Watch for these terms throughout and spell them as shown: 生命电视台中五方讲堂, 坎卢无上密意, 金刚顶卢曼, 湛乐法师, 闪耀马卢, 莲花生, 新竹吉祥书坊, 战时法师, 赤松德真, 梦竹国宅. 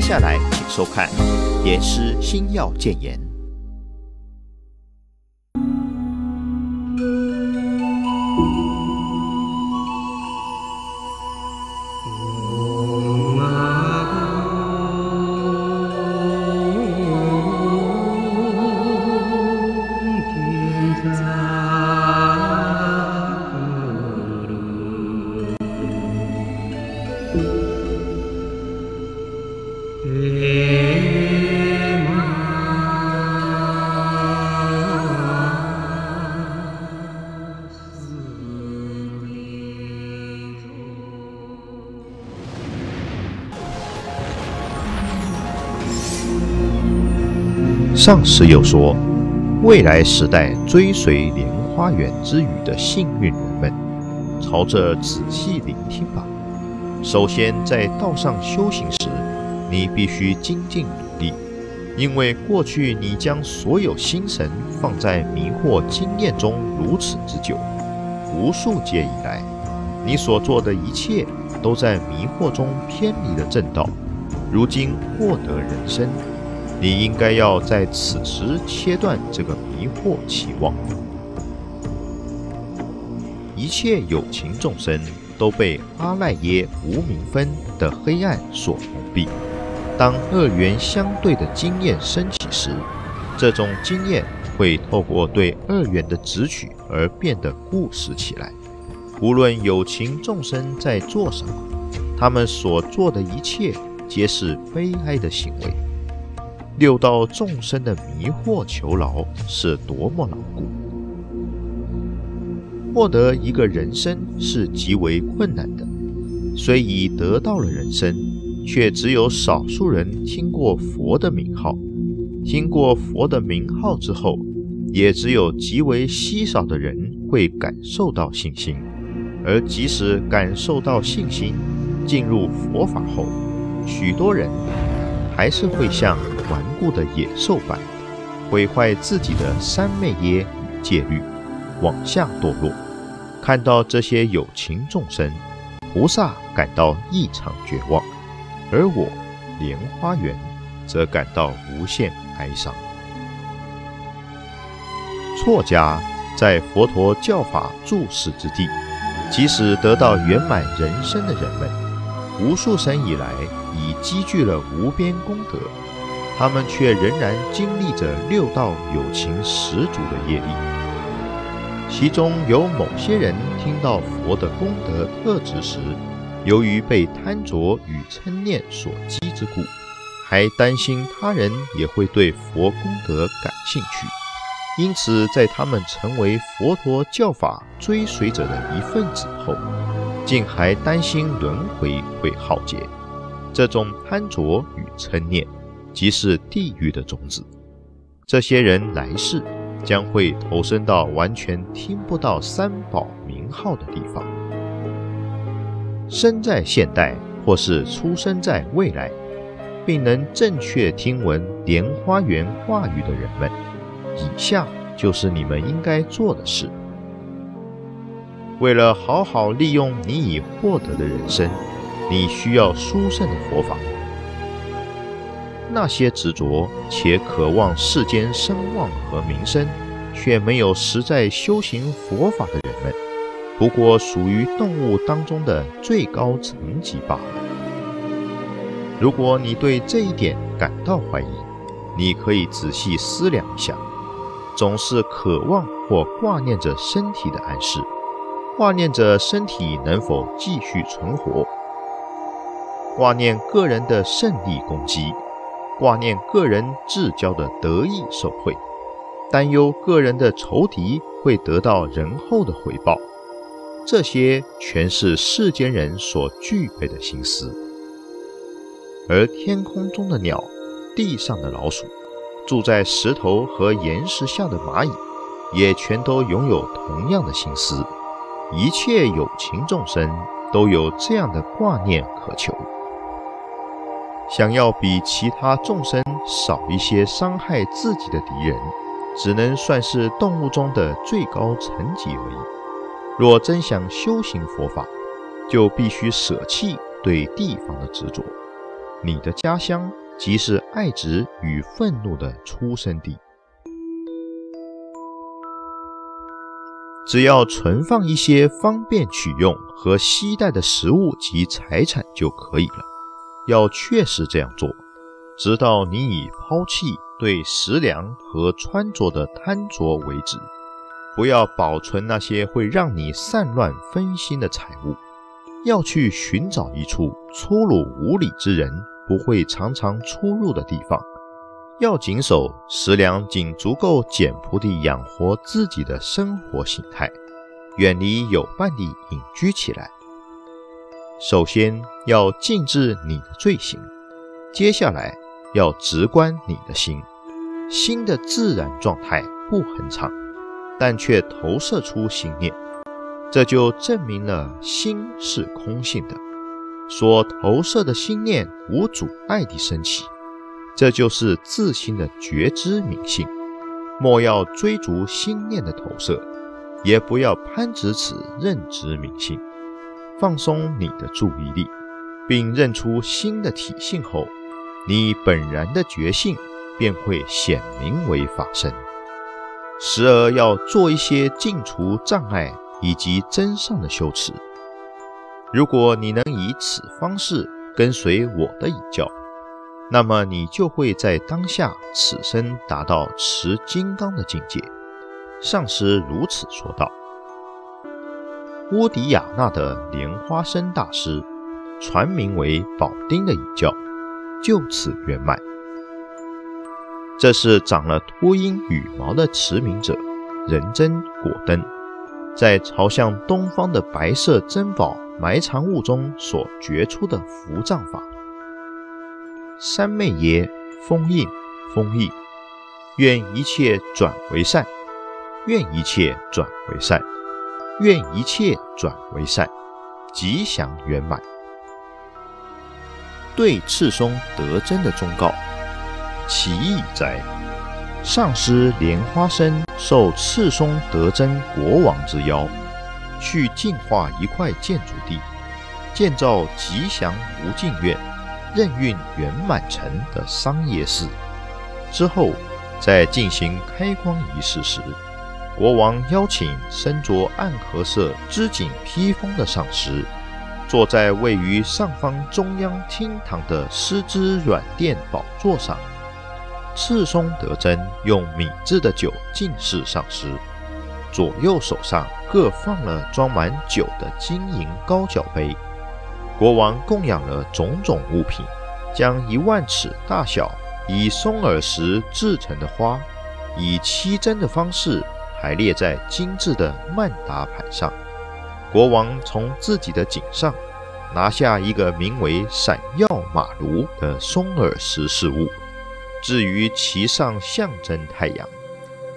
接下来请收看《严师新药谏言》。上师又说，未来时代追随莲花园之语的幸运人们，朝着仔细聆听吧。首先，在道上修行时，你必须精进努力，因为过去你将所有心神放在迷惑经验中如此之久，无数劫以来，你所做的一切都在迷惑中偏离了正道，如今获得人生。 你应该要在此时切断这个迷惑期望。一切有情众生都被阿赖耶无明分的黑暗所蒙蔽。当二元相对的经验升起时，这种经验会透过对二元的执取而变得固实起来。无论有情众生在做什么，他们所做的一切皆是悲哀的行为。 六道众生的迷惑囚牢是多么牢固！获得一个人生是极为困难的。虽已得到了人生，却只有少数人听过佛的名号。听过佛的名号之后，也只有极为稀少的人会感受到信心。而即使感受到信心，进入佛法后，许多人还是会像 顽固的野兽般毁坏自己的三昧耶与戒律，往下堕落。看到这些有情众生，菩萨感到异常绝望，而我莲花园则感到无限哀伤。错家在佛陀教法注释之地，即使得到圆满人生的人们，无数生以来已积聚了无边功德。 他们却仍然经历着六道有情十足的业力，其中有某些人听到佛的功德特质时，由于被贪着与嗔念所激之故，还担心他人也会对佛功德感兴趣，因此在他们成为佛陀教法追随者的一份子后，竟还担心轮回会浩劫。这种贪着与嗔念， 即是地狱的种子，这些人来世将会投身到完全听不到三宝名号的地方。生在现代或是出生在未来，并能正确听闻莲花园话语的人们，以下就是你们应该做的事。为了好好利用你已获得的人生，你需要殊胜的佛法。 那些执着且渴望世间声望和名声，却没有实在修行佛法的人们，不过属于动物当中的最高层级罢了。如果你对这一点感到怀疑，你可以仔细思量一下：总是渴望或挂念着身体的暗示，挂念着身体能否继续存活，挂念个人的胜利攻击。 挂念个人至交的得意受贿，担忧个人的仇敌会得到仁厚的回报，这些全是世间人所具备的心思。而天空中的鸟，地上的老鼠，住在石头和岩石下的蚂蚁，也全都拥有同样的心思。一切有情众生都有这样的挂念渴求。 想要比其他众生少一些伤害自己的敌人，只能算是动物中的最高层级而已。若真想修行佛法，就必须舍弃对地方的执着，你的家乡即是爱执与愤怒的出生地。只要存放一些方便取用和携带的食物及财产就可以了。要确实这样做，直到你已抛弃对食粮和穿着的贪着为止。不要保存那些会让你散乱分心的财物。要去寻找一处粗鲁无礼之人不会常常出入的地方。要谨守食粮仅足够简朴地养活自己的生活形态，远离有伴地隐居起来。首先要禁止你的罪行，接下来要直观你的心。心的自然状态不恒常，但却投射出心念，这就证明了心是空性的。所投射的心念无阻碍地升起，这就是自心的觉知明性。莫要追逐心念的投射，也不要攀执此认知明性。放松你的注意力，并认出心的体性后，你本然的觉性便会显明为法身。时而要做一些净除障碍以及真上的修持。如果你能以此方式跟随我的引教，那么你就会在当下此生达到持金刚的境界。上师如此说道。乌迪亚纳的莲花生大师，传名为宝丁的引教就此圆满。这是长了秃鹰羽毛的持名者仁真果灯，在朝向东方的白色珍宝埋藏物中所觉出的伏藏法。三昧耶封印封印，愿一切转为善，愿一切转为善，愿一切转为善，吉祥圆满。对赤松德真的忠告，其义哉！上师莲花生受赤松德真国王之邀，去净化一块建筑地，建造吉祥无尽愿任运圆满城的桑叶寺。之后在进行开光仪式时，国王邀请身着暗褐色织锦披风的上师，坐在位于上方中央厅堂的狮子软垫宝座上。赤松德真用米制的酒敬示上师，左右手上各放了装满酒的金银高脚杯。国王供养了种种物品，将1万尺大小以松耳石制成的花，以七针的方式排列在精致的曼达盘上。国王从自己的颈上拿下一个名为闪耀马卢的松耳石饰物，置于其上象征太阳，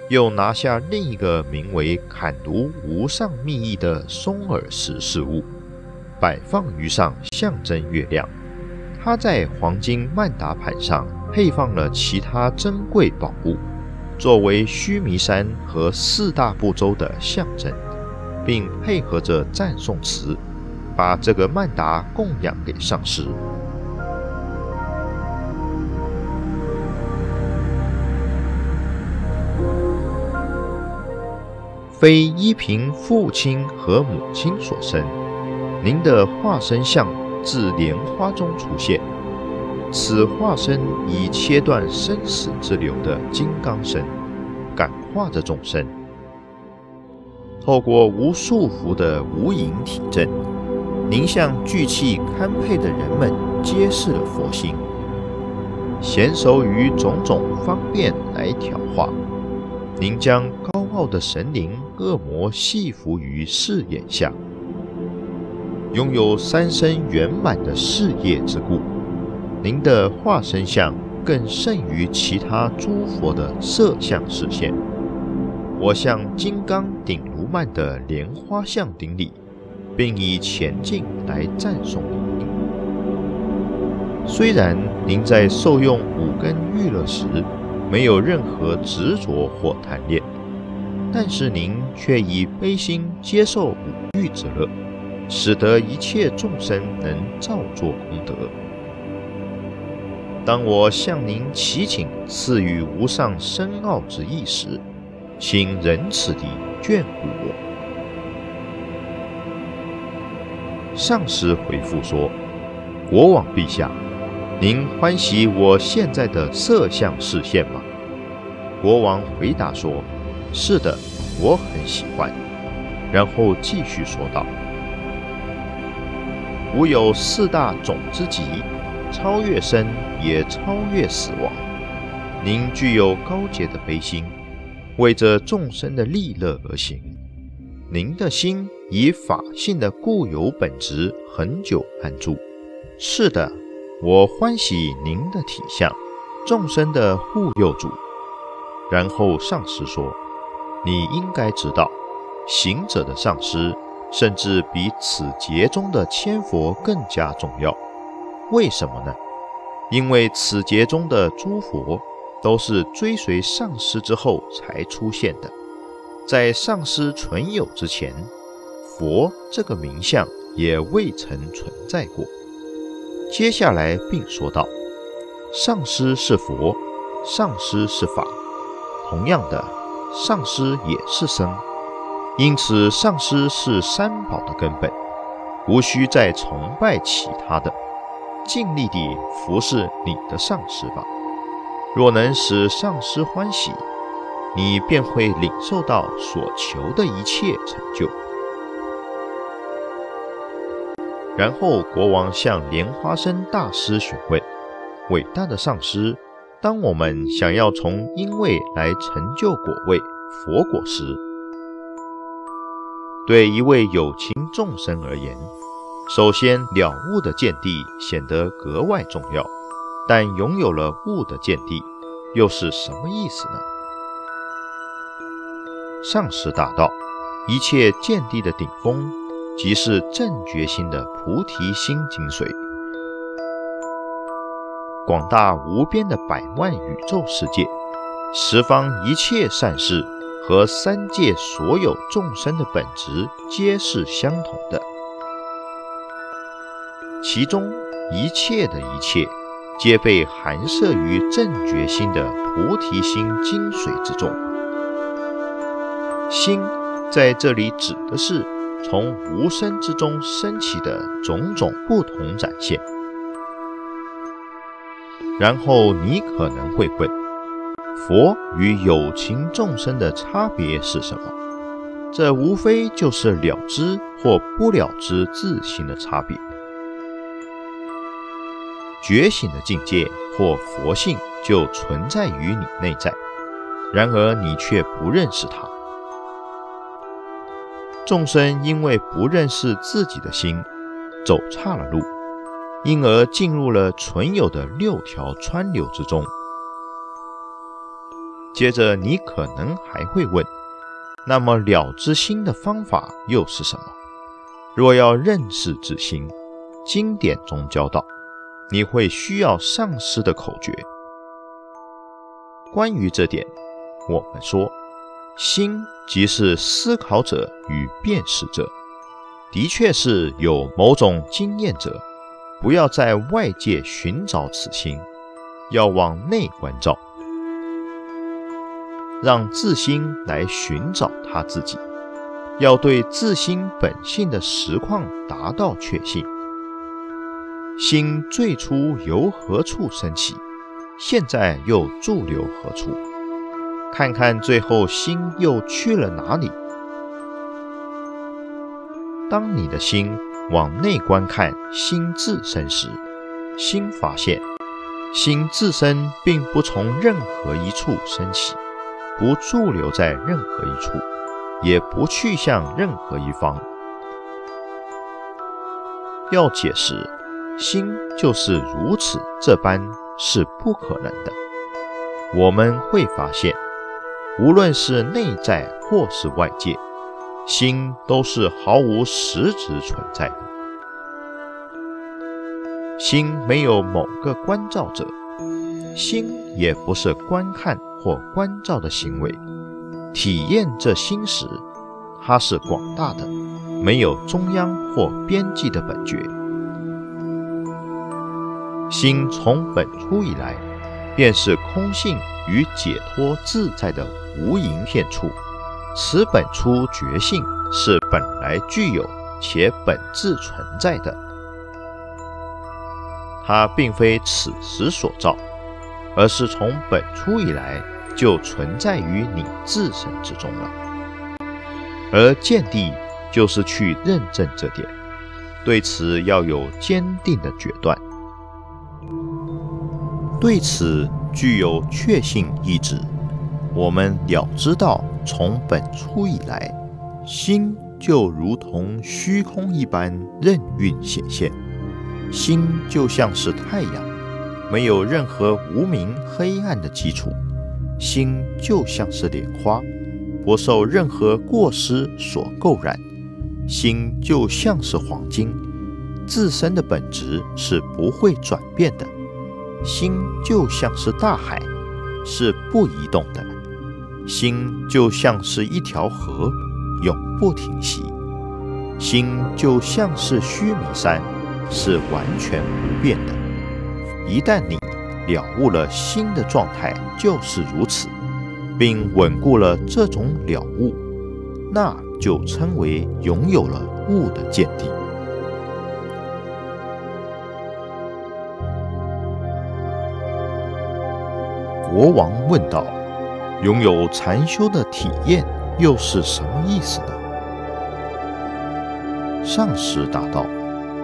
又拿下另一个名为坎卢无上密意的松耳石饰物，摆放于上象征月亮。他在黄金曼达盘上配放了其他珍贵宝物，作为须弥山和4大部洲的象征，并配合着赞颂词，把这个曼达供养给上师。非依凭父亲和母亲所生，您的化身像自莲花中出现，此化身以切断生死之流的金刚身，感化着众生。透过无束缚的无垠体证，您向聚气堪佩的人们揭示了佛心，娴熟于种种方面来调化。您将高傲的神灵恶魔系服于视眼下，拥有3身圆满的事业之故，您的化身像更胜于其他诸佛的色相视线。我向金刚顶卢曼的莲花像顶礼，并以前进来赞颂您。虽然您在受用5根玉乐时没有任何执着或贪恋，但是您却以悲心接受5欲之乐，使得一切众生能造作功德。当我向您祈请赐予无上深奥之意时，请仁慈地眷顾我。”上师回复说：“国王陛下，您欢喜我现在的色相视线吗？”国王回答说：“是的，我很喜欢。”然后继续说道：“吾有四大种之极，超越生，也超越死亡。您具有高洁的悲心，为着众生的利乐而行。您的心以法性的固有本质恒久安住。是的，我欢喜您的体相，众生的护佑主。”然后上师说：“你应该知道，行者的上师甚至比此劫中的千佛更加重要。为什么呢？因为此劫中的诸佛都是追随上师之后才出现的，在上师存有之前，佛这个名相也未曾存在过。”接下来并说道：“上师是佛，上师是法，同样的，上师也是僧，因此上师是三宝的根本，无需再崇拜其他的。尽力地服侍你的上师吧，若能使上师欢喜，你便会领受到所求的一切成就。”然后国王向莲花生大师询问：“伟大的上师，当我们想要从因位来成就果位佛果时，对一位有情众生而言，首先了悟的见地显得格外重要，但拥有了悟的见地又是什么意思呢？”上师答道：“一切见地的顶峰，即是正觉心的菩提心精髓。广大无边的百万宇宙世界，十方一切善事和三界所有众生的本质皆是相同的。其中一切的一切，皆被含摄于正觉心的菩提心精髓之中。心在这里指的是从无声之中升起的种种不同展现。”然后你可能会问，佛与有情众生的差别是什么？这无非就是了知或不了知自性的差别。觉醒的境界或佛性就存在于你内在，然而你却不认识它。众生因为不认识自己的心，走岔了路，因而进入了存有的六条川流之中。接着你可能还会问，那么了知心的方法又是什么？若要认识之心，经典中教导，你会需要上师的口诀。关于这点，我们说，心即是思考者与辨识者，的确是有某种经验者，不要在外界寻找此心，要往内关照，让自心来寻找他自己，要对自心本性的实况达到确信。心最初由何处升起，现在又驻留何处？看看最后心又去了哪里？当你的心往内观看心自身时，心发现心自身并不从任何一处升起，不驻留在任何一处，也不去向任何一方。要解释心就是如此这般是不可能的。我们会发现，无论是内在或是外界，心都是毫无实质存在的。心没有某个关照者，心也不是观看或观照的行为。体验这心时，它是广大的，没有中央或边际的本觉。心从本初以来，便是空性与解脱自在的无垠片处。此本初觉性是本来具有且本质存在的，它并非此时所造，而是从本初以来就存在于你自身之中了。而见地就是去认证这点，对此要有坚定的决断，对此具有确信意志。我们了知道，从本初以来，心就如同虚空一般任运显现，心就像是太阳，没有任何无明黑暗的基础。心就像是莲花，不受任何过失所垢染。心就像是黄金，自身的本质是不会转变的。心就像是大海，是不移动的。心就像是一条河，永不停息。心就像是须弥山，是完全不变的。一旦你了悟了心的状态就是如此，并稳固了这种了悟，那就称为拥有了悟的见地。国王问道：“拥有禅修的体验又是什么意思呢？”上师答道：“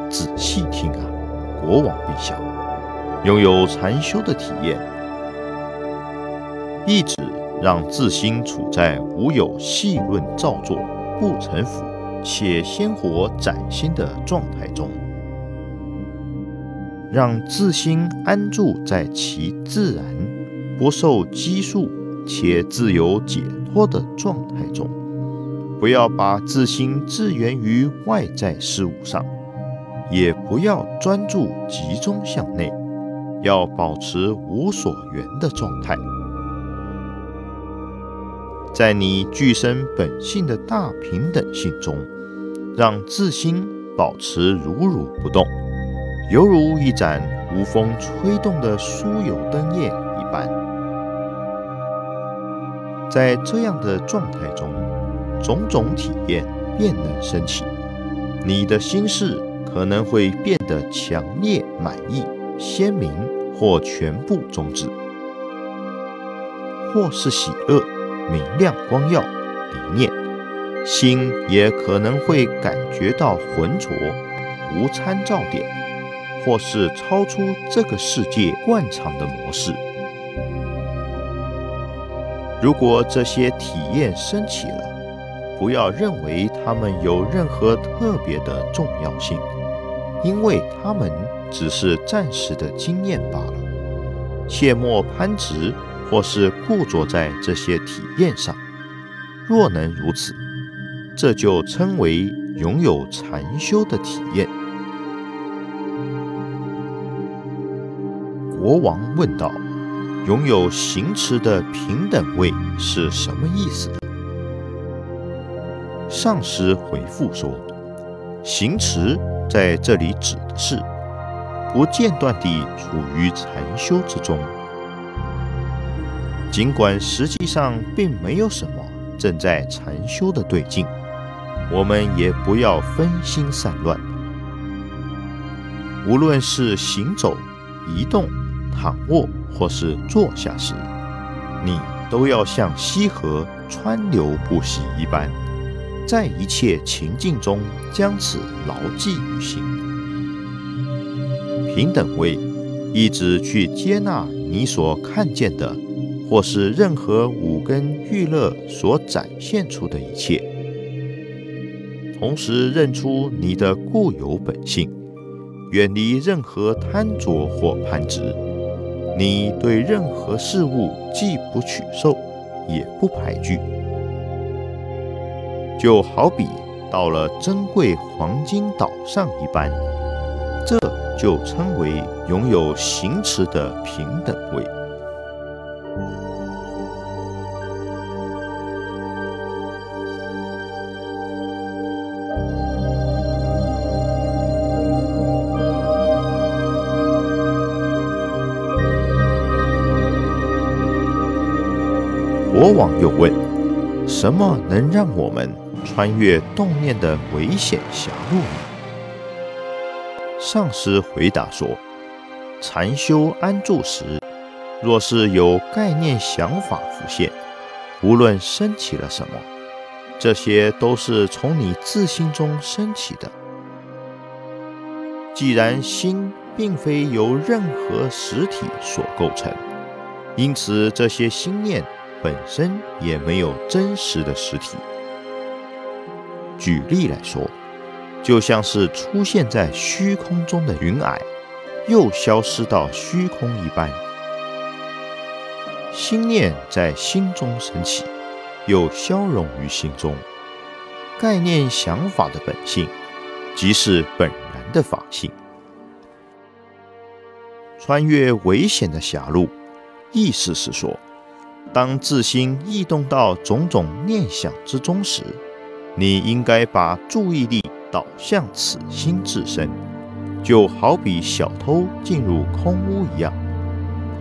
仔细听啊，国王陛下。拥有禅修的体验，意指让自心处在无有戏论造作、不臣服且鲜活崭新的状态中，让自心安住在其自然、不受拘束且自由解脱的状态中，不要把自心置源于外在事物上，也不要专注集中向内。”要保持无所缘的状态，在你具身本性的大平等性中，让自心保持如如不动，犹如一盏无风吹动的酥油灯叶一般。在这样的状态中，种种体验便能升起，你的心事可能会变得强烈满意、鲜明，或全部终止，或是喜乐、明亮、光耀、理念。心也可能会感觉到浑浊、无参照点，或是超出这个世界惯常的模式。如果这些体验升起了，不要认为它们有任何特别的重要性，因为它们只是暂时的经验罢了，切莫攀执或是固着在这些体验上。若能如此，这就称为拥有禅修的体验。国王问道：“拥有行持的平等位是什么意思？”上师回复说：“行持在这里指的是，不间断地处于禅修之中，尽管实际上并没有什么正在禅修的对境，我们也不要分心散乱。无论是行走、移动、躺卧或是坐下时，你都要像溪河川流不息一般，在一切情境中将此牢记于心。”平等位，意指去接纳你所看见的，或是任何五根欲乐所展现出的一切，同时认出你的固有本性，远离任何贪着或攀执。你对任何事物既不取受，也不排拒，就好比到了珍贵黄金岛上一般。这就称为拥有行持的平等位。国王又问：“什么能让我们穿越动念的危险狭路呢？”上师回答说：“禅修安住时，若是有概念想法浮现，无论升起了什么，这些都是从你自心中升起的。既然心并非由任何实体所构成，因此这些心念本身也没有真实的实体。举例来说，就像是出现在虚空中的云霭，又消失到虚空一般。心念在心中升起，又消融于心中。概念想法的本性，即是本然的法性。穿越危险的狭路，意思是说，当自心异动到种种念想之中时，你应该把注意力导向此心自身，就好比小偷进入空屋一样，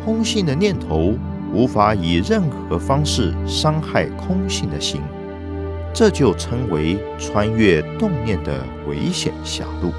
空性的念头无法以任何方式伤害空性的心，这就称为穿越动念的危险狭路。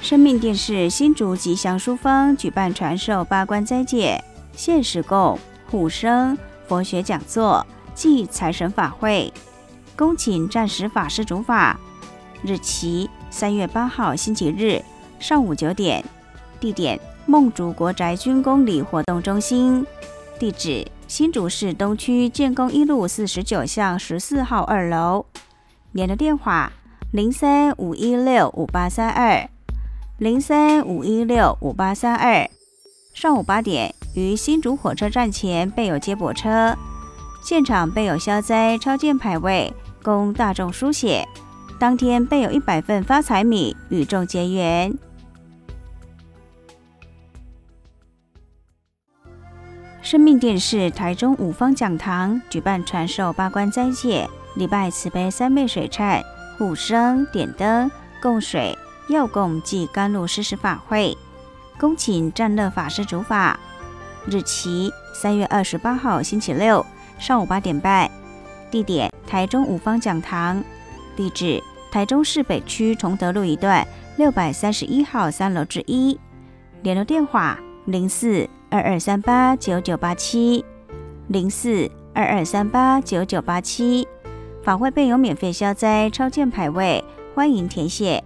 生命电视新竹吉祥书坊举办传授八关斋戒、现实供、护生、佛学讲座暨财神法会，恭请战时法师主法。日期3月8号星期日上午9点，地点梦竹国宅军工里活动中心，地址新竹市东区建工1路49巷14号2楼，联络电话03-5165832。03-5165832，上午8点于新竹火车站前备有接驳车，现场备有消灾超荐牌位供大众书写，当天备有100份发财米与众结缘。生命电视台中五方讲堂举办传授八关斋戒、礼拜慈悲三昧水忏、护生、点灯、供水、药供暨甘露施食法会，恭请湛乐法师主法。日期3月28号星期六上午8点半，地点台中五方讲堂，地址台中市北区崇德路1段631号3楼至1，联络电话04-2238-9987，04-2238-9987。法会备有免费消灾超荐牌位，欢迎填写。